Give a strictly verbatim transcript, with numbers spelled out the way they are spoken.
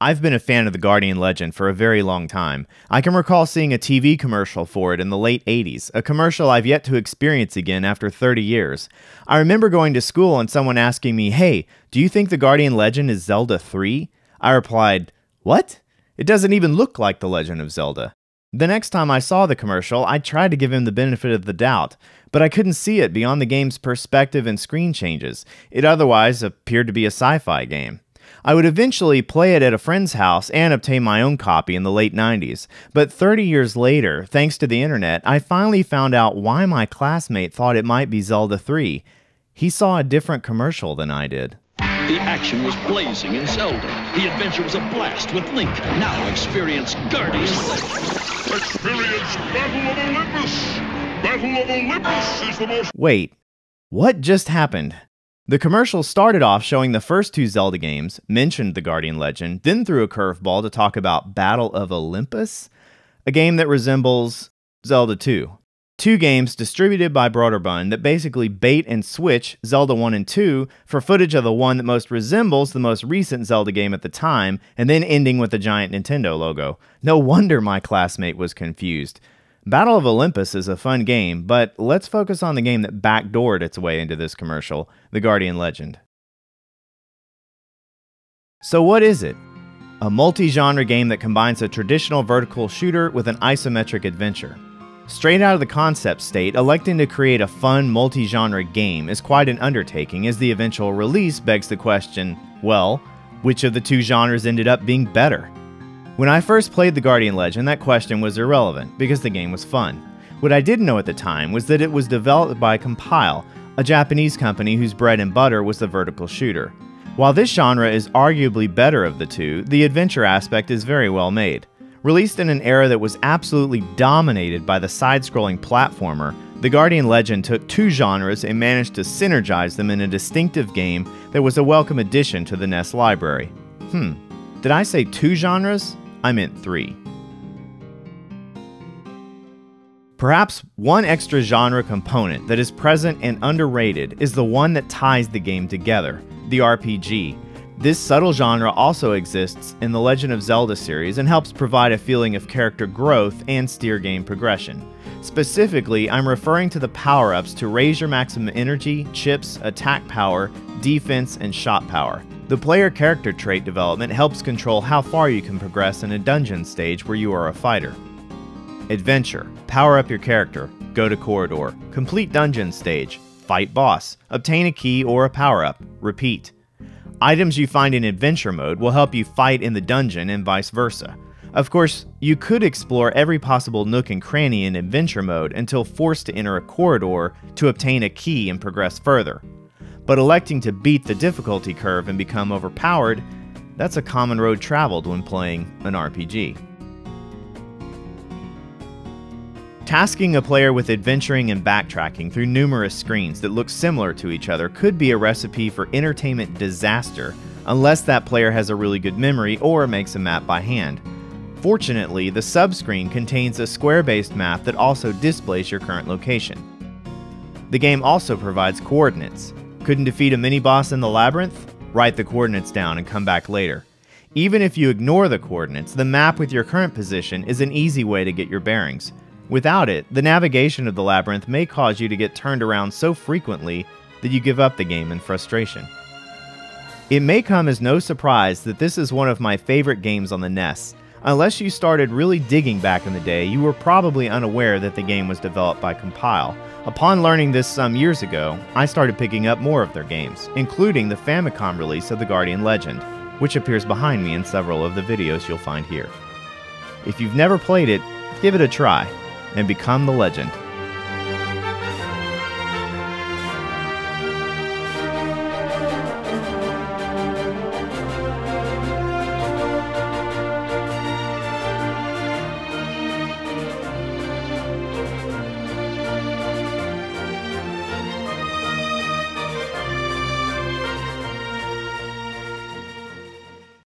I've been a fan of The Guardian Legend for a very long time. I can recall seeing a T V commercial for it in the late eighties, a commercial I've yet to experience again after thirty years. I remember going to school and someone asking me, "Hey, do you think The Guardian Legend is Zelda three? I replied, "What? It doesn't even look like The Legend of Zelda." The next time I saw the commercial, I tried to give him the benefit of the doubt, but I couldn't see it beyond the game's perspective and screen changes. It otherwise appeared to be a sci-fi game. I would eventually play it at a friend's house and obtain my own copy in the late nineties, but thirty years later, thanks to the internet, I finally found out why my classmate thought it might be Zelda three. He saw a different commercial than I did. The action was blazing in Zelda. The adventure was a blast with Link. Now experience Guardians. Experience Battle of Olympus! Battle of Olympus is the most... Wait, what just happened? The commercial started off showing the first two Zelda games, mentioned The Guardian Legend, then threw a curveball to talk about Battle of Olympus, a game that resembles Zelda two. Two games distributed by Broderbund that basically bait and switch Zelda one and two for footage of the one that most resembles the most recent Zelda game at the time, and then ending with a giant Nintendo logo. No wonder my classmate was confused. Battle of Olympus is a fun game, but let's focus on the game that backdoored its way into this commercial, The Guardian Legend. So what is it? A multi-genre game that combines a traditional vertical shooter with an isometric adventure. Straight out of the concept state, electing to create a fun, multi-genre game is quite an undertaking, as the eventual release begs the question, well, which of the two genres ended up being better? When I first played The Guardian Legend, that question was irrelevant, because the game was fun. What I didn't know at the time was that it was developed by Compile, a Japanese company whose bread and butter was the vertical shooter. While this genre is arguably better of the two, the adventure aspect is very well made. Released in an era that was absolutely dominated by the side-scrolling platformer, The Guardian Legend took two genres and managed to synergize them in a distinctive game that was a welcome addition to the N E S library. Hmm, did I say two genres? I meant three. Perhaps one extra genre component that is present and underrated is the one that ties the game together, the R P G. This subtle genre also exists in the Legend of Zelda series and helps provide a feeling of character growth and steer game progression. Specifically, I'm referring to the power-ups to raise your maximum energy, chips, attack power, defense, and shot power. The player character trait development helps control how far you can progress in a dungeon stage where you are a fighter. Adventure. Power up your character. Go to corridor. Complete dungeon stage. Fight boss. Obtain a key or a power-up. Repeat. Items you find in adventure mode will help you fight in the dungeon and vice versa. Of course, you could explore every possible nook and cranny in adventure mode until forced to enter a corridor to obtain a key and progress further. But electing to beat the difficulty curve and become overpowered, that's a common road traveled when playing an R P G. Tasking a player with adventuring and backtracking through numerous screens that look similar to each other could be a recipe for entertainment disaster, unless that player has a really good memory or makes a map by hand. Fortunately, the subscreen contains a square-based map that also displays your current location. The game also provides coordinates. Couldn't defeat a mini-boss in the Labyrinth? Write the coordinates down and come back later. Even if you ignore the coordinates, the map with your current position is an easy way to get your bearings. Without it, the navigation of the Labyrinth may cause you to get turned around so frequently that you give up the game in frustration. It may come as no surprise that this is one of my favorite games on the N E S. Unless you started really digging back in the day, you were probably unaware that the game was developed by Compile. Upon learning this some years ago, I started picking up more of their games, including the Famicom release of The Guardian Legend, which appears behind me in several of the videos you'll find here. If you've never played it, give it a try and become the legend.